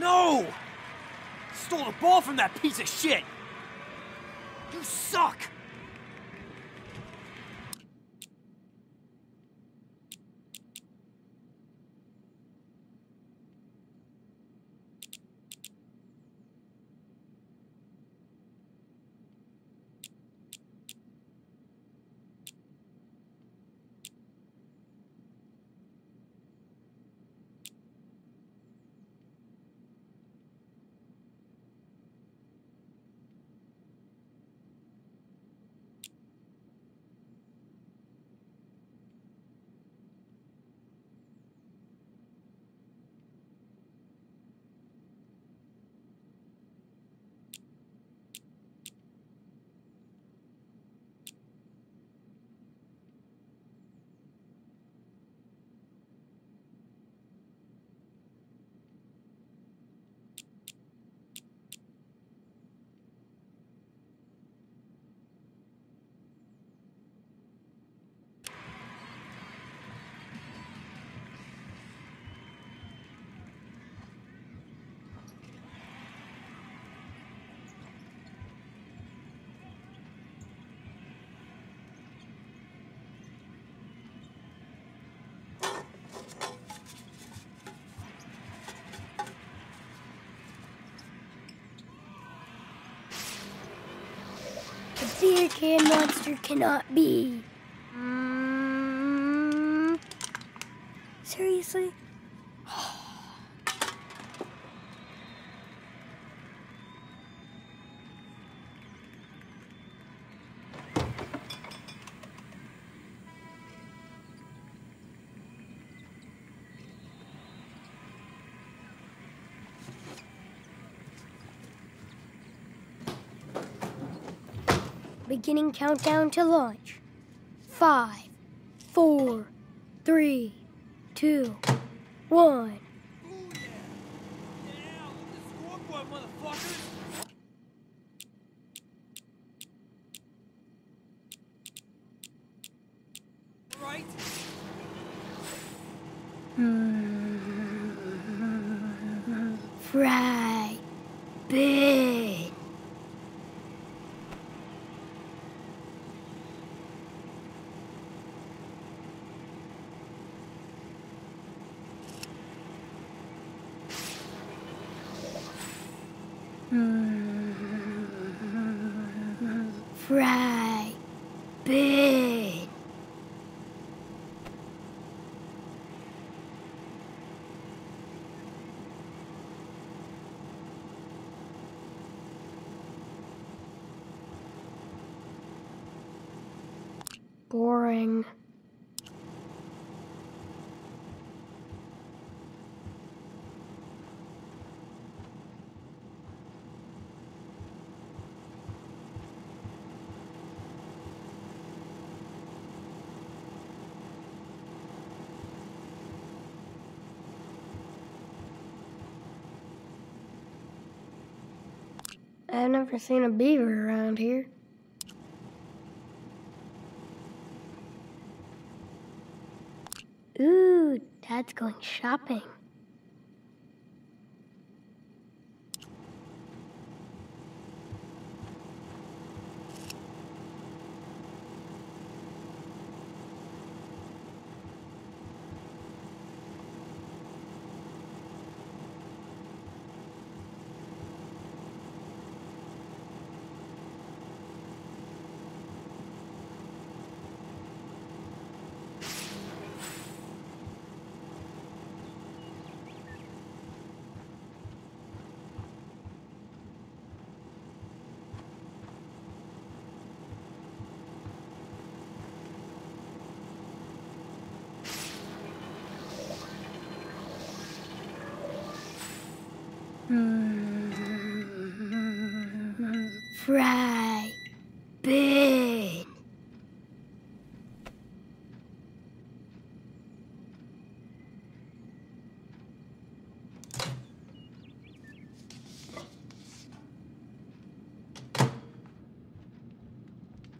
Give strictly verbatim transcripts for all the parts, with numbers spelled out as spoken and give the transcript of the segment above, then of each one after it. No! Stole the ball from that piece of shit! You suck! Beer can monster cannot be. Mm. Seriously? Beginning countdown to launch. Five, four, three, two, one. Right, big. Boring. I've never seen a beaver around here. Ooh, Dad's going shopping. Right, big.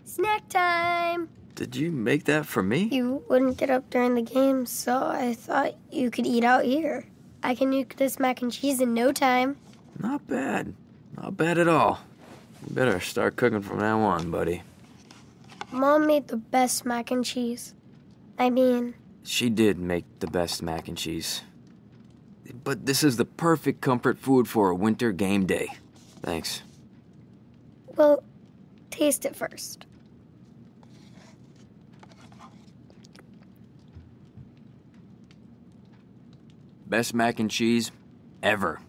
Snack time. Did you make that for me? You wouldn't get up during the game, so I thought you could eat out here. I can nuke this mac and cheese in no time. Not bad. Not bad at all. You better start cooking from now on, buddy. Mom made the best mac and cheese. I mean... She did make the best mac and cheese. But this is the perfect comfort food for a winter game day. Thanks. Well, taste it first. Best mac and cheese ever.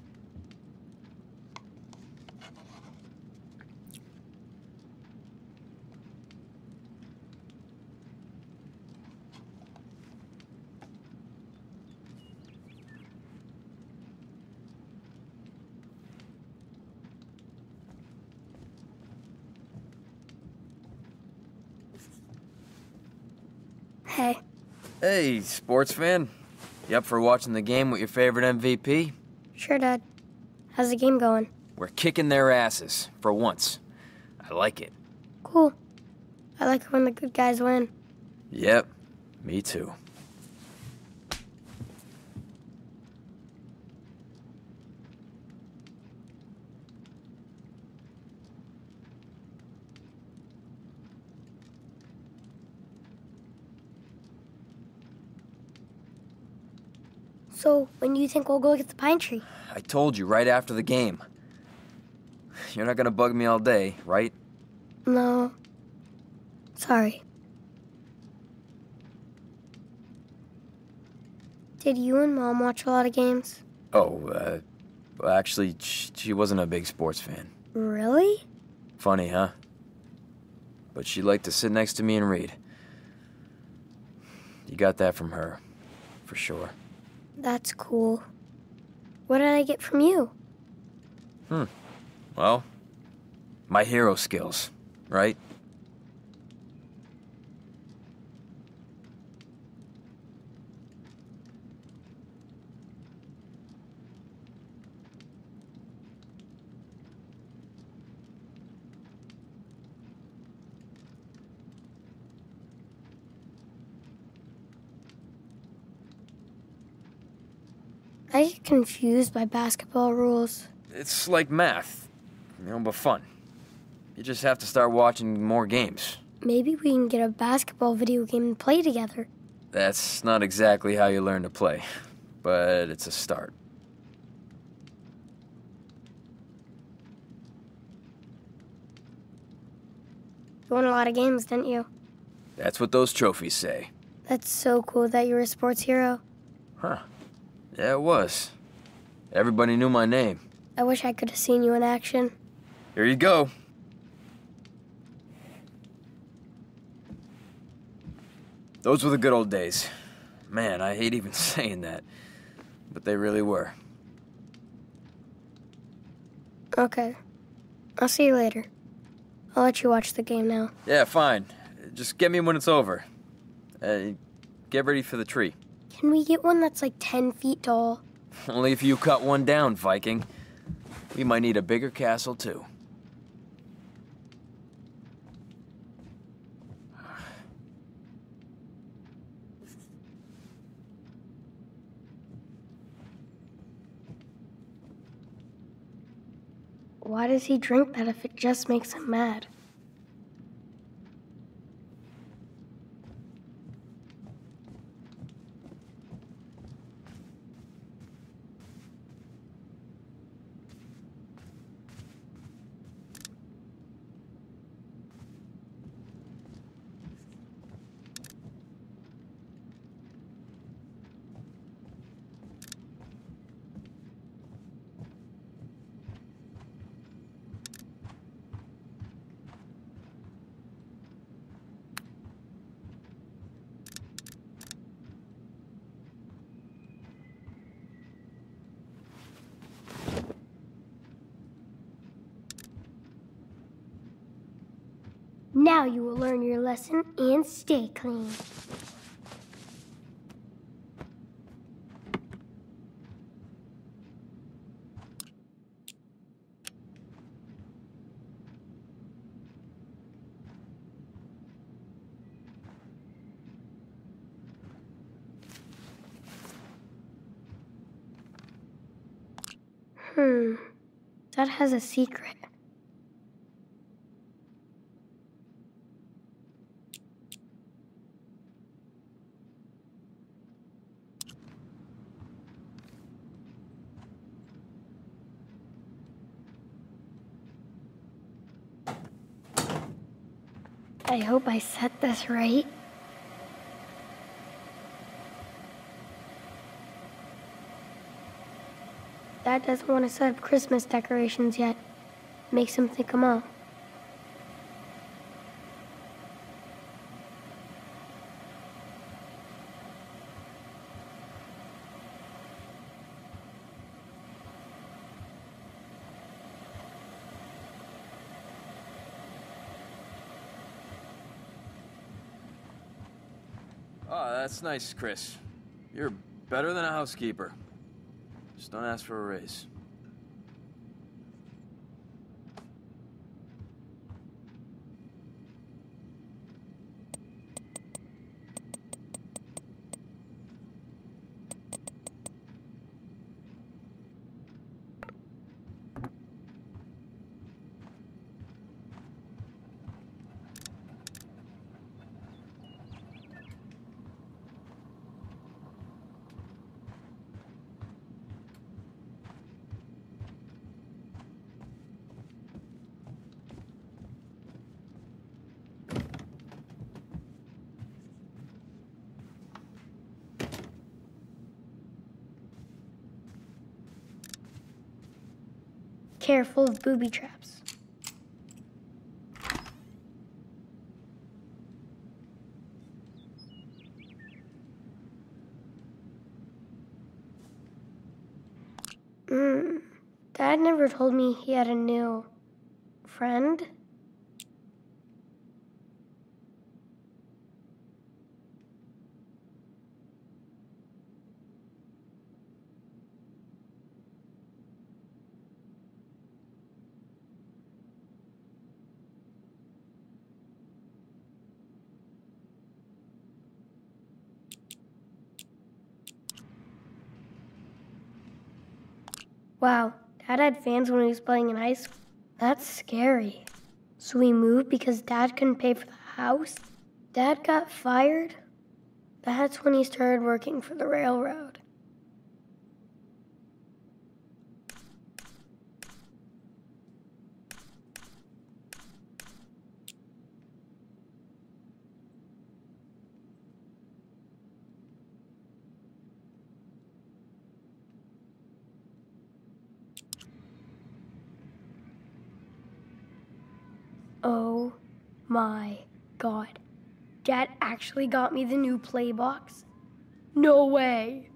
Hey. Hey, sports fan. You up for watching the game with your favorite M V P? Sure, Dad. How's the game going? We're kicking their asses, for once. I like it. Cool. I like it when the good guys win. Yep, me too. So, when do you think we'll go get the pine tree? I told you, right after the game. You're not gonna bug me all day, right? No. Sorry. Did you and Mom watch a lot of games? Oh, uh, well, actually, she wasn't a big sports fan. Really? Funny, huh? But she liked to sit next to me and read. You got that from her, for sure. That's cool. What did I get from you? Hmm. Well, my hero skills, right? I get confused by basketball rules. It's like math, you know, but fun. You just have to start watching more games. Maybe we can get a basketball video game and play together. That's not exactly how you learn to play, but it's a start. You won a lot of games, didn't you? That's what those trophies say. That's so cool that you were a sports hero. Huh. Yeah, it was. Everybody knew my name. I wish I could have seen you in action. Here you go. Those were the good old days. Man, I hate even saying that. But they really were. Okay. I'll see you later. I'll let you watch the game now. Yeah, fine. Just get me when it's over. Uh, get ready for the tree. Can we get one that's like ten feet tall? Only if you cut one down, Viking. We might need a bigger castle, too. Why does he drink that if it just makes him mad? Now you will learn your lesson and stay clean. Hmm. That has a secret. I hope I set this right. Dad doesn't want to set up Christmas decorations yet. Makes him think I'm all. Oh, that's nice, Chris. You're better than a housekeeper. Just don't ask for a raise. Careful of booby traps. Mm. Dad never told me he had a new friend. Wow, Dad had fans when he was playing in high school. That's scary. So we moved because Dad couldn't pay for the house? Dad got fired? That's when he started working for the railroad. Oh my God. Dad actually got me the new play box? No way.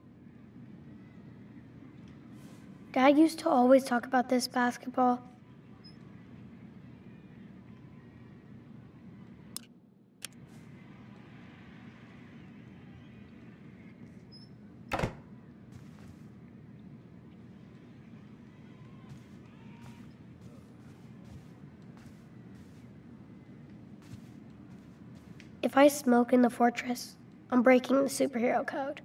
Dad used to always talk about this basketball. If I smoke in the fortress, I'm breaking the superhero code.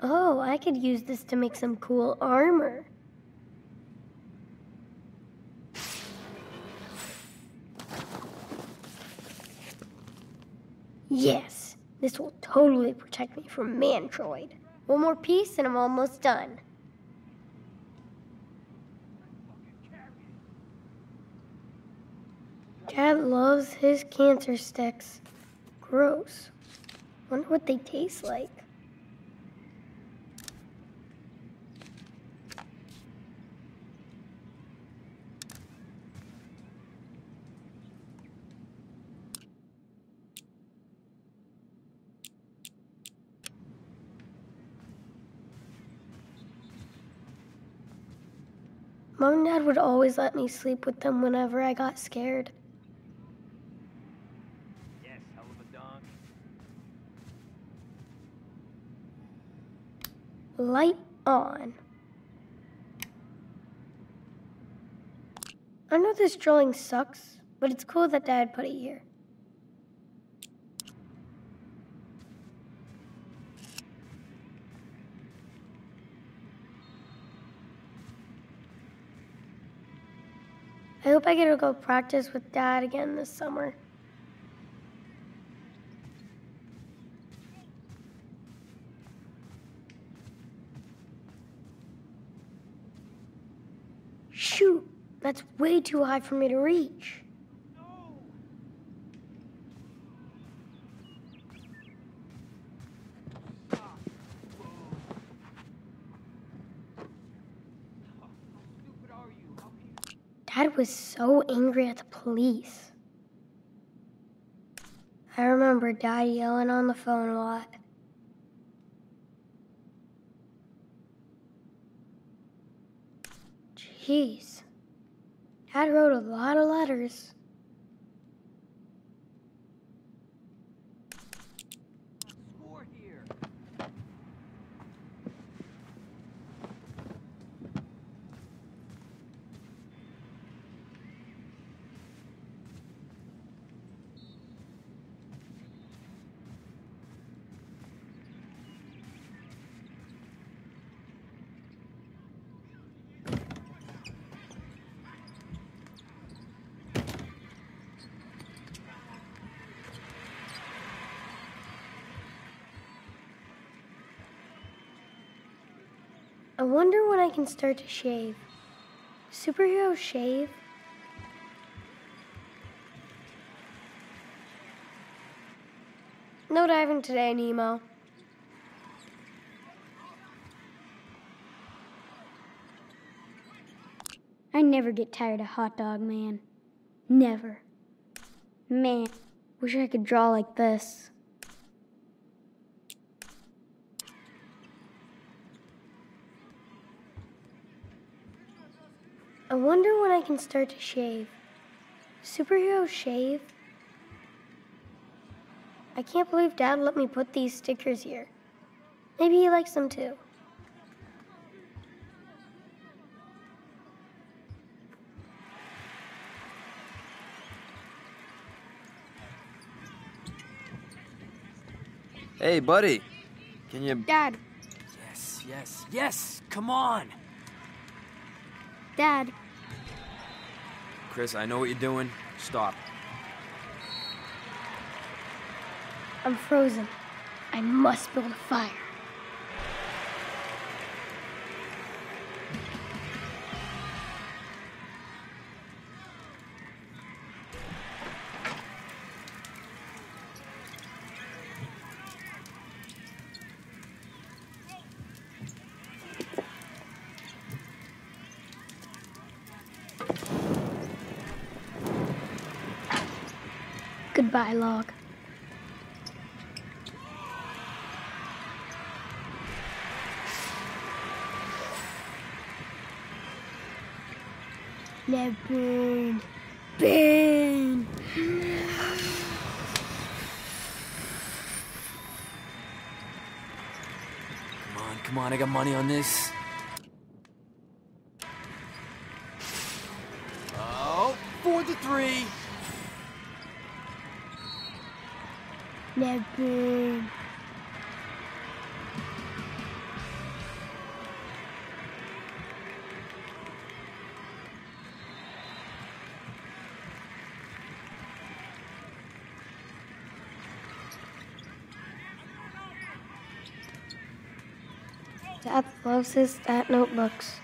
Oh, I could use this to make some cool armor. Yes, this will totally protect me from Mantroid. One more piece and I'm almost done. Dad loves his cancer sticks. Gross. Wonder what they taste like. Mom and Dad would always let me sleep with them whenever I got scared. Light on. I know this drilling sucks, but it's cool that Dad put it here. I hope I get to go practice with Dad again this summer. Shoot, that's way too high for me to reach. Dad was so angry at the police. I remember Dad yelling on the phone a lot. Jeez. Dad wrote a lot of letters. I wonder when I can start to shave. Superheroes shave? No diving today, Nemo. I never get tired of Hot Dog Man. Never. Man, wish I could draw like this. I wonder when I can start to shave. Superheroes shave? I can't believe Dad let me put these stickers here. Maybe he likes them too. Hey, buddy. Can you... Dad. Yes, yes, yes! Come on! Dad. Chris, I know what you're doing. Stop. I'm frozen. I must build a fire. Goodbye, log. Now burn. Burn. Come on, come on, I got money on this. Oh, four to three. Never. Dad loves his stat notebooks.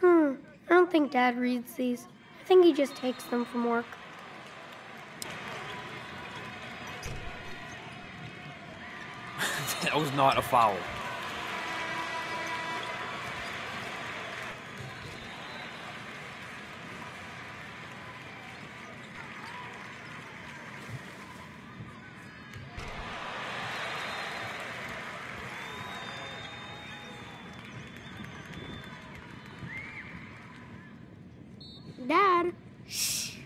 Hmm, I don't think Dad reads these. I think he just takes them from work. That was not a foul. Dad. Shh.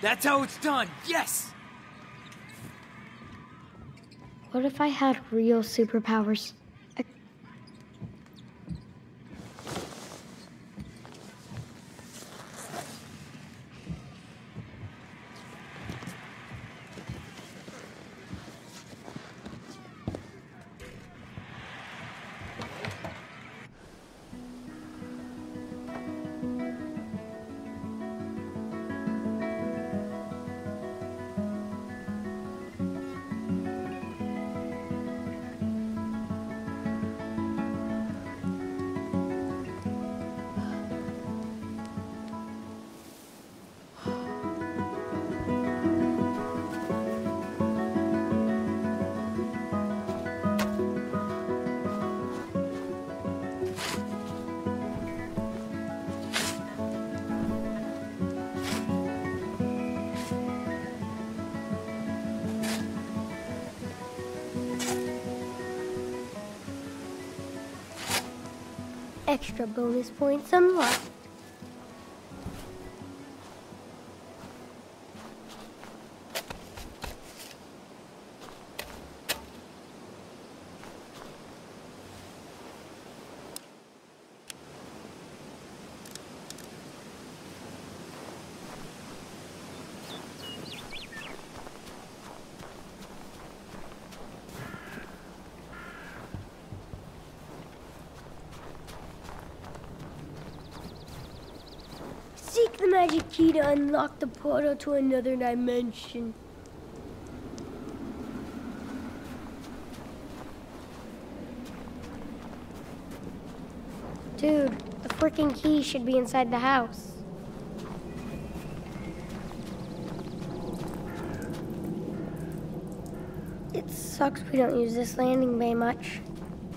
That's how it's done. Yes. What if I had real superpowers? I... Extra bonus points unlocked. Seek the magic key to unlock the portal to another dimension. Dude, the freaking key should be inside the house. It sucks we don't use this landing bay much.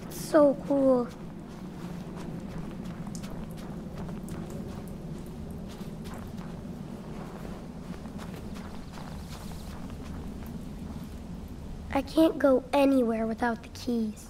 It's so cool. I can't go anywhere without the keys.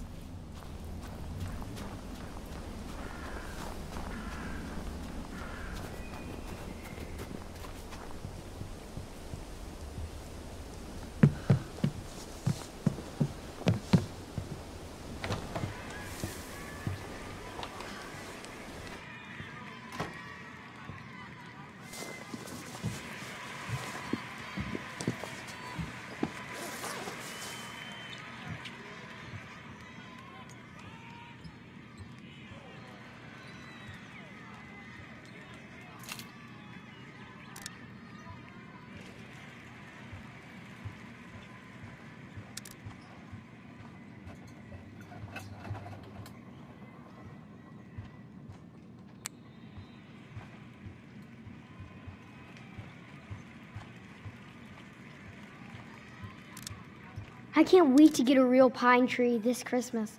I can't wait to get a real pine tree this Christmas.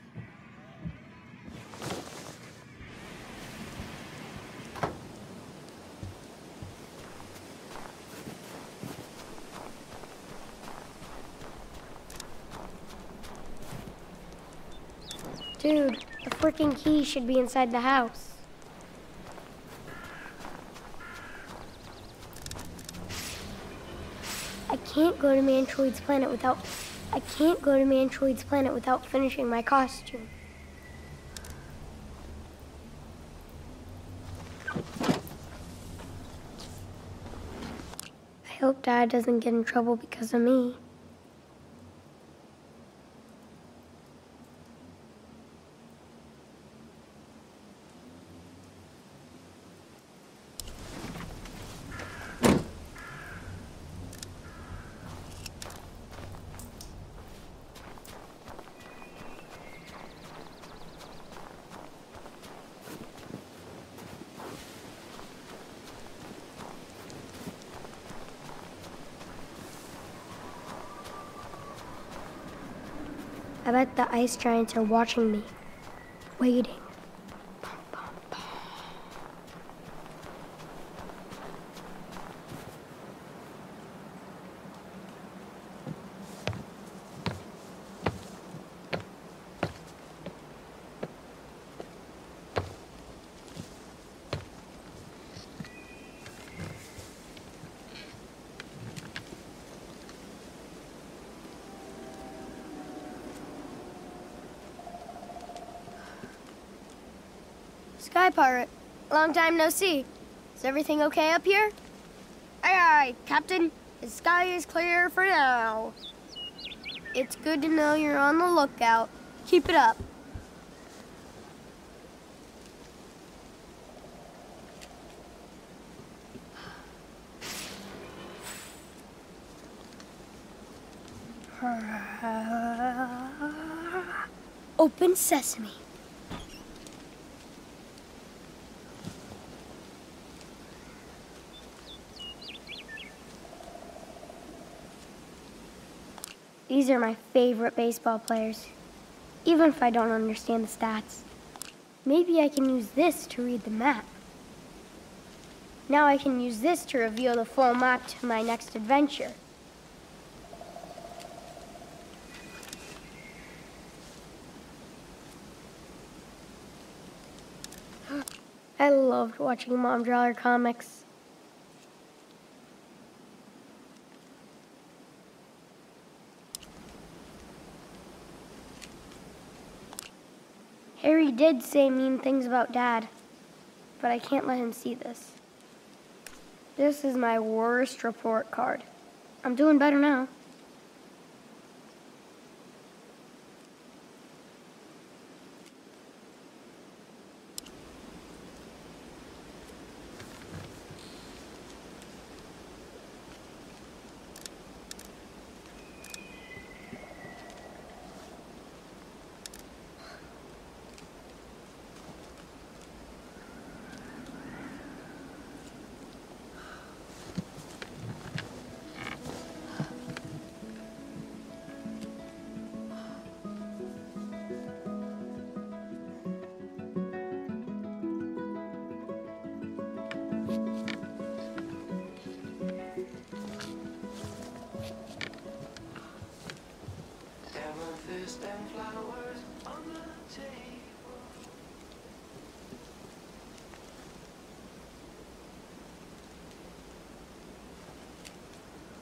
Dude, the freaking key should be inside the house. I can't go to Mantroid's planet without... I can't go to Mantroid's planet without finishing my costume. I hope Dad doesn't get in trouble because of me. I bet the ice giants are watching me, waiting. Bum, bum, bum. Sky Pirate, long time no see. Is everything okay up here? Aye, aye, Captain. The sky is clear for now. It's good to know you're on the lookout. Keep it up. Open Sesame. These are my favorite baseball players, even if I don't understand the stats. Maybe I can use this to read the map. Now I can use this to reveal the full map to my next adventure. I loved watching Mom draw her comics. Harry did say mean things about Dad, but I can't let him see this. This is my worst report card. I'm doing better now.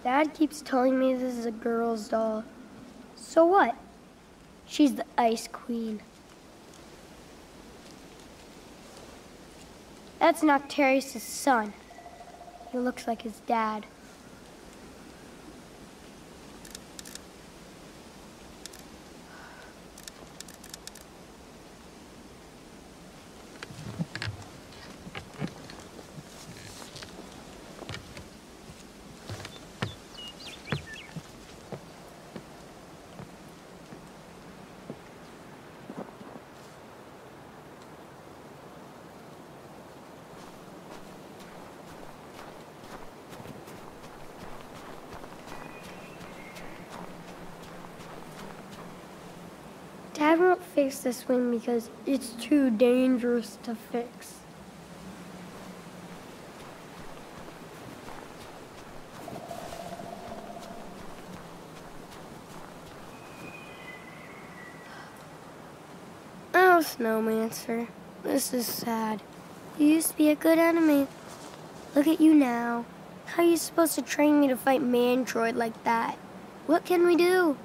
Dad keeps telling me this is a girl's doll. So what? She's the ice queen. That's Noctarius' son. He looks like his dad. Dad won't fix this wing because it's too dangerous to fix. Oh, Snowmancer, this is sad. You used to be a good enemy. Look at you now. How are you supposed to train me to fight Mantroid like that? What can we do?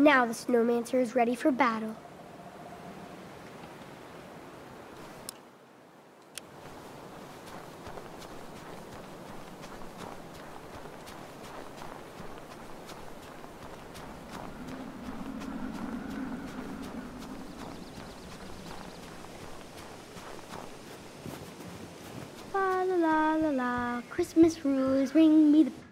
Now the Snowmancer is ready for battle. La la la la, Christmas rules, ring me the